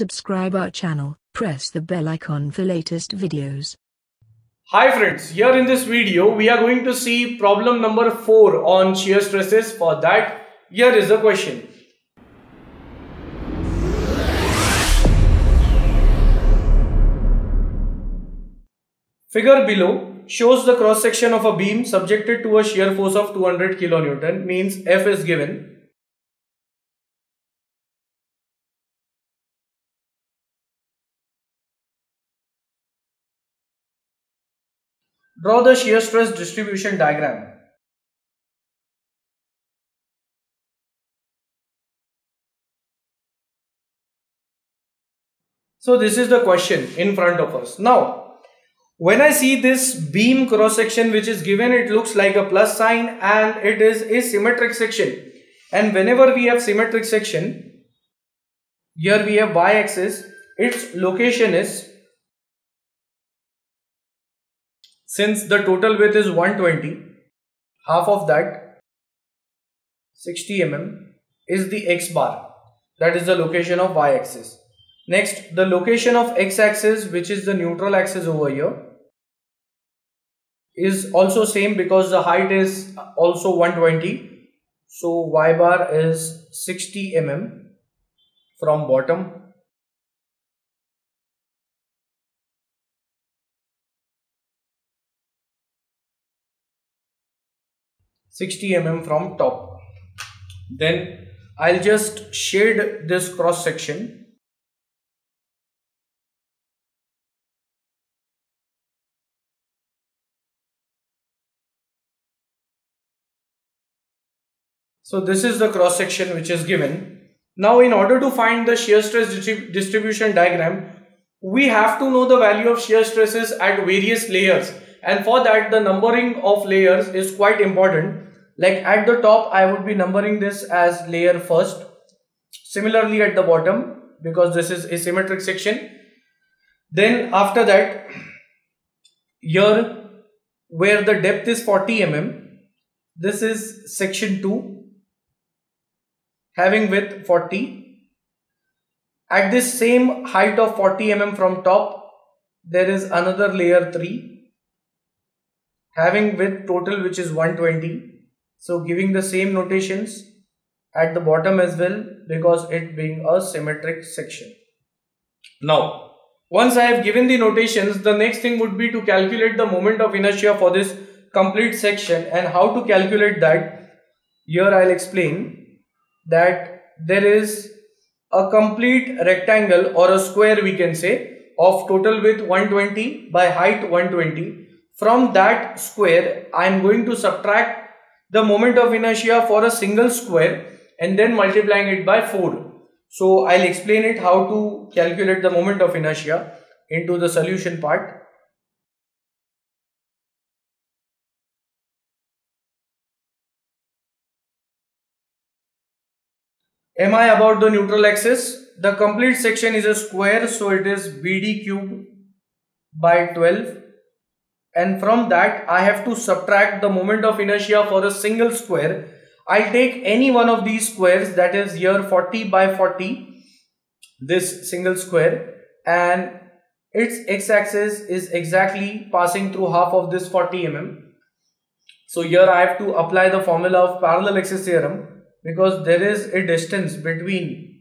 Subscribe our channel, press the bell icon for latest videos. Hi friends, here in this video we are going to see problem number 4 on shear stresses. For that, here is the question. Figure below shows the cross section of a beam subjected to a shear force of 200 kN, means F is given. Draw the shear stress distribution diagram. So this is the question in front of us. Now, when I see this beam cross section which is given, it looks like a plus sign and it is a symmetric section. And whenever we have symmetric section, here we have y-axis, its location is, since the total width is 120, half of that, 60 mm, is the x bar. That is the location of y axis. Next, the location of x axis, which is the neutral axis over here, is also same because the height is also 120. So y bar is 60 mm from bottom. from top. Then I'll just shade this cross section. So this is the cross section which is given. Now, in order to find the shear stress distribution diagram, we have to know the value of shear stresses at various layers. And for that, the numbering of layers is quite important. Like at the top, I would be numbering this as layer first. Similarly at the bottom, because this is a symmetric section. Then after that, here where the depth is 40 mm, this is section 2, having width 40. At this same height of 40 mm from top, there is another layer 3. Having width total which is 120, so giving the same notations at the bottom as well, because it being a symmetric section. Now, once I have given the notations, the next thing would be to calculate the moment of inertia for this complete section. And how to calculate that, here I'll explain that there is a complete rectangle, or a square we can say, of total width 120 by height 120. From that square, I am going to subtract the moment of inertia for a single square and then multiplying it by 4. So I'll explain it how to calculate the moment of inertia into the solution part. Am I about the neutral axis? The complete section is a square, so it is BD cubed by 12. And from that, I have to subtract the moment of inertia for a single square. I'll take any one of these squares, that is here 40 by 40, this single square, and its x-axis is exactly passing through half of this 40 mm. So here I have to apply the formula of parallel axis theorem, because there is a distance between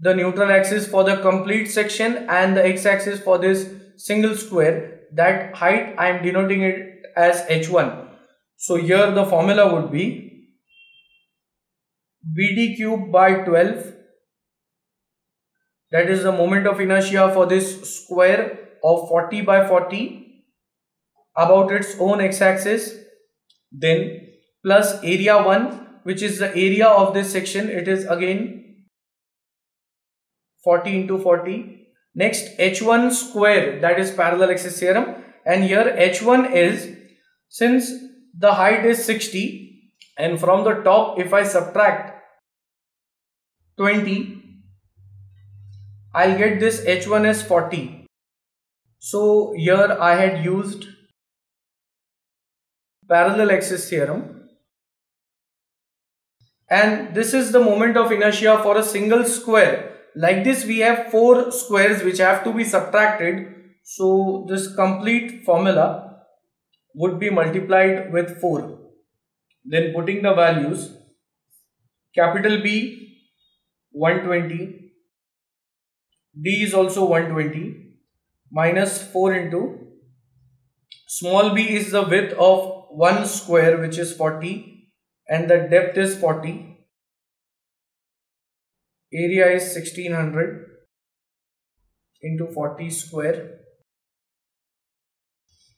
the neutral axis for the complete section and the x-axis for this single square. That height I am denoting it as h1. So here the formula would be BD cubed by 12, that is the moment of inertia for this square of 40 by 40 about its own x-axis, then plus area 1, which is the area of this section. It is again 40 into 40. Next, h1 square, that is parallel axis theorem, and here h1 is, since the height is 60 and from the top if I subtract 20, I'll get this h1 as 40. So here I had used parallel axis theorem, and this is the moment of inertia for a single square Like this we have four squares which have to be subtracted, so this complete formula would be multiplied with 4. Then putting the values, capital B 120, D is also 120, minus 4 into small b is the width of one square which is 40 and the depth is 40. Area is 1600 into 40 square.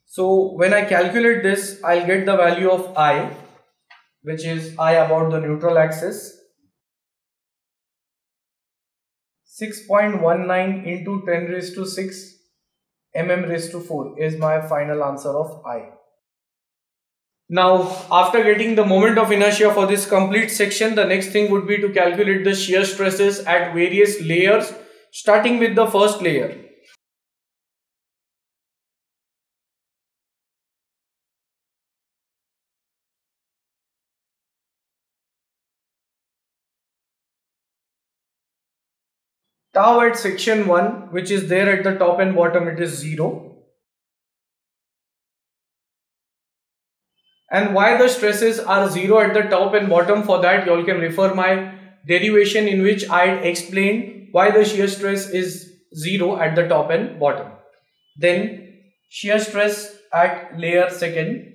So when I calculate this, I'll get the value of I, which is I about the neutral axis, 6.19 into 10 raised to 6 mm raised to 4 is my final answer of I. Now, after getting the moment of inertia for this complete section, the next thing would be to calculate the shear stresses at various layers, starting with the first layer. Tau at section 1, which is there at the top and bottom, it is 0. And why the stresses are 0 at the top and bottom, for that you all can refer my derivation in which I explained why the shear stress is 0 at the top and bottom. Then shear stress at layer 2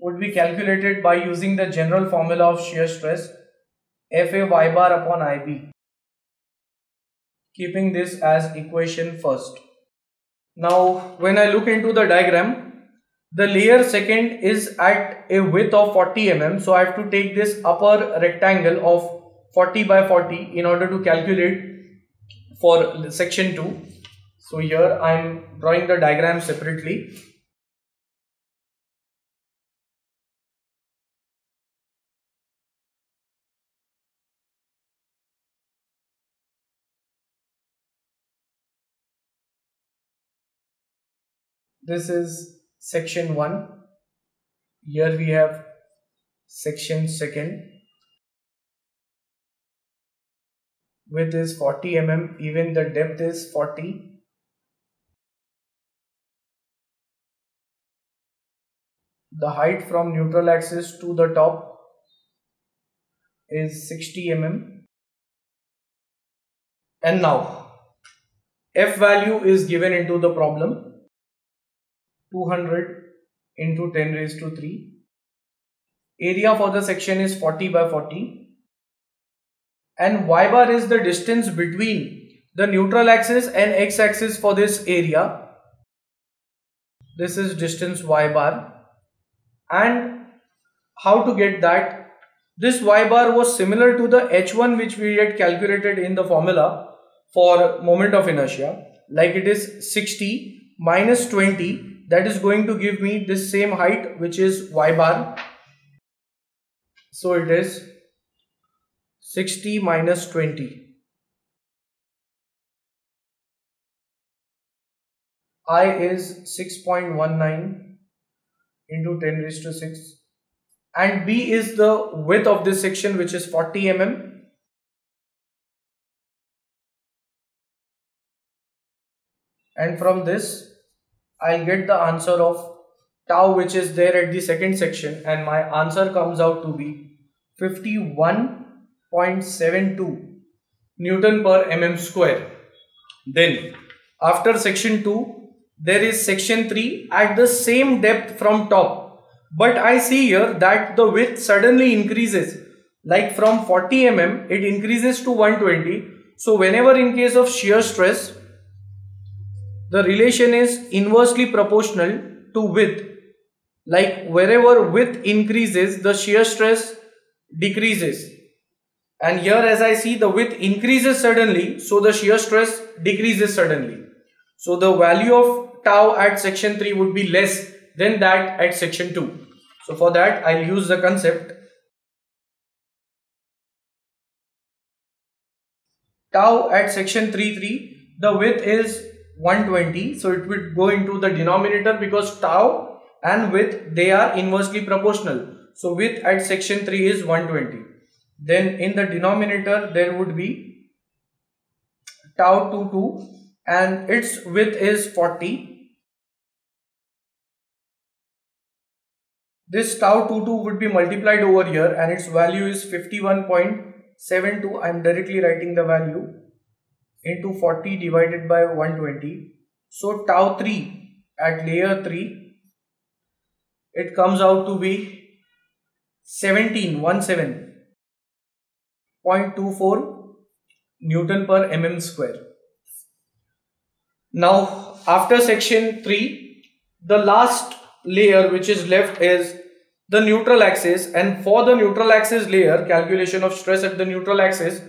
would be calculated by using the general formula of shear stress, Fa y bar upon Ib, keeping this as equation first. Now when I look into the diagram, the layer 2 is at a width of 40 mm, so I have to take this upper rectangle of 40 by 40 in order to calculate for section 2. So here I am drawing the diagram separately. This is section 1, here we have section 2, width is 40 mm, even the depth is 40, the height from neutral axis to the top is 60 mm, and now F value is given into the problem, 200 into 10 raised to 3. Area for the section is 40 by 40. And y bar is the distance between the neutral axis and x axis for this area. This is distance y bar. And how to get that? This y bar was similar to the h1 which we had calculated in the formula for moment of inertia. Like it is 60 minus 20. That is going to give me this same height, which is y bar. So it is 60 minus 20. I is 6.19 into 10 raised to 6. And B is the width of this section, which is 40 mm. And from this, I'll get the answer of tau, which is there at the second section, and my answer comes out to be 51.72 Newton per mm square. Then after section 2, there is section 3 at the same depth from top, but I see here that the width suddenly increases, like from 40 mm it increases to 120. So whenever in case of shear stress, the relation is inversely proportional to width, like wherever width increases, the shear stress decreases. And here as I see, the width increases suddenly, so the shear stress decreases suddenly. So the value of tau at section 3 would be less than that at section 2. So for that, I'll use the concept tau at section 3, the width is 120, so it would go into the denominator because tau and width, they are inversely proportional. So width at section 3 is 120. Then in the denominator there would be tau 22 and its width is 40. This tau 22 would be multiplied over here and its value is 51.72. I am directly writing the value into 40 divided by 120. So tau 3 at layer 3, it comes out to be 17.24 Newton per mm square. Now after section 3, the last layer which is left is the neutral axis, and for the neutral axis layer, calculation of stress at the neutral axis,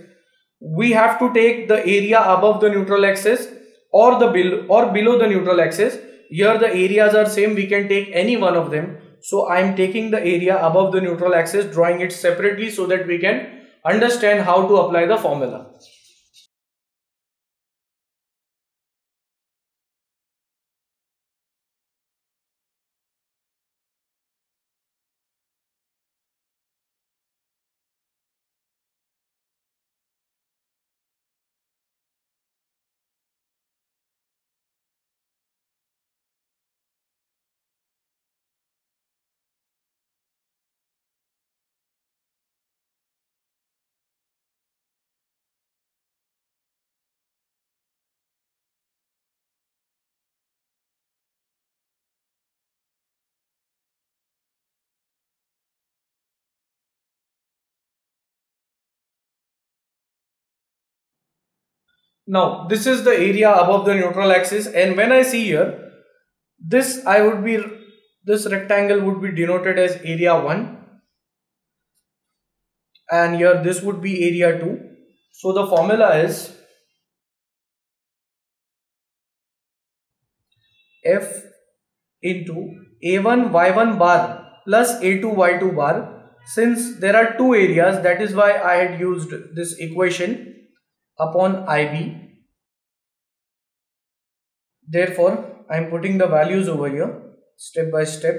we have to take the area above the neutral axis or below the neutral axis. Here the areas are same, we can take any one of them. So I am taking the area above the neutral axis, drawing it separately so that we can understand how to apply the formula. Now this is the area above the neutral axis, and when I see here, this rectangle would be denoted as area 1, and here this would be area 2. So the formula is F into A1 Y1 bar plus A2 Y2 bar. Since there are two areas, that is why I had used this equation, upon IB. Therefore, I am putting the values over here step by step.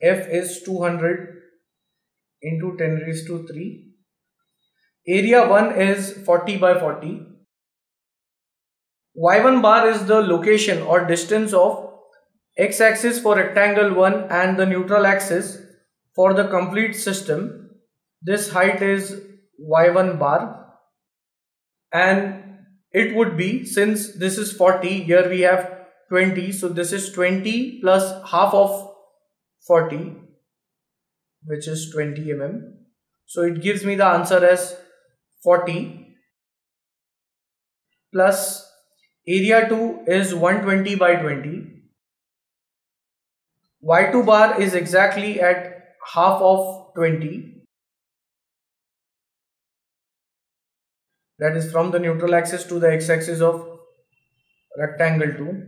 F is 200 into 10 raised to 3. Area 1 is 40 by 40. Y1 bar is the location or distance of x axis for rectangle 1 and the neutral axis for the complete system. This height is Y1 bar. And it would be, since this is 40, here we have 20, so this is 20 plus half of 40, which is 20 mm. So it gives me the answer as 40 plus area 2 is 120 by 20. Y2 bar is exactly at half of 20. That is from the neutral axis to the x-axis of rectangle 2,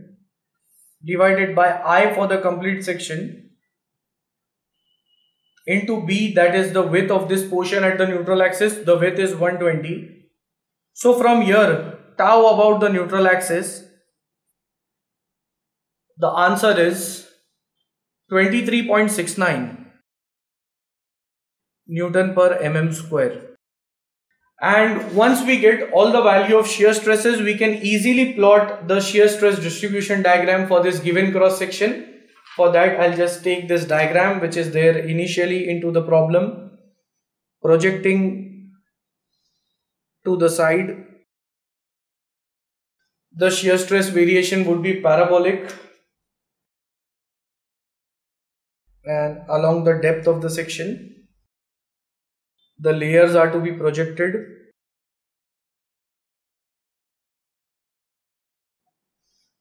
divided by I for the complete section into B, that is the width of this portion at the neutral axis. The width is 120. So from here, tau about the neutral axis, the answer is 23.69 Newton per mm square. And once we get all the value of shear stresses, we can easily plot the shear stress distribution diagram for this given cross section. For that, I'll just take this diagram which is there initially into the problem, projecting to the side. The shear stress variation would be parabolic and along the depth of the section. The layers are to be projected.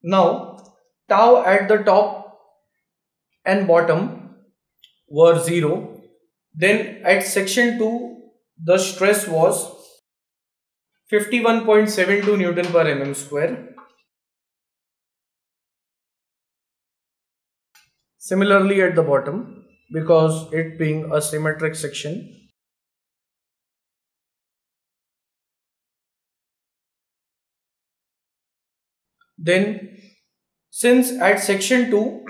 Now, tau at the top and bottom were 0. Then at section 2, the stress was 51.72 Newton per mm square. Similarly at the bottom, because it being a symmetric section. Then, since at section 2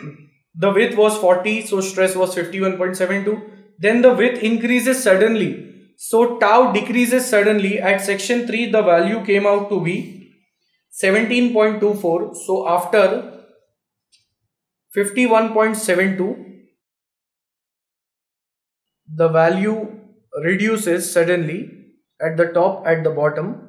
the width was 40, so stress was 51.72, then the width increases suddenly So tau decreases suddenly. At section 3 the value came out to be 17.24. So after 51.72 the value reduces suddenly at the top, at the bottom.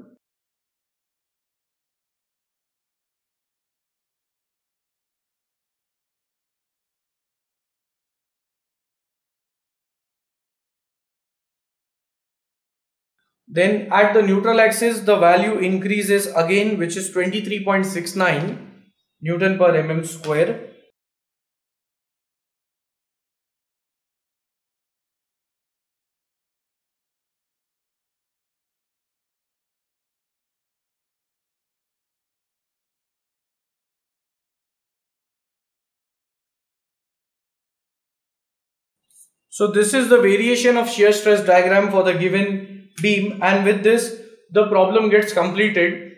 Then at the neutral axis the value increases again, which is 23.69 Newton per mm square. So this is the variation of shear stress diagram for the given beam, and with this the problem gets completed.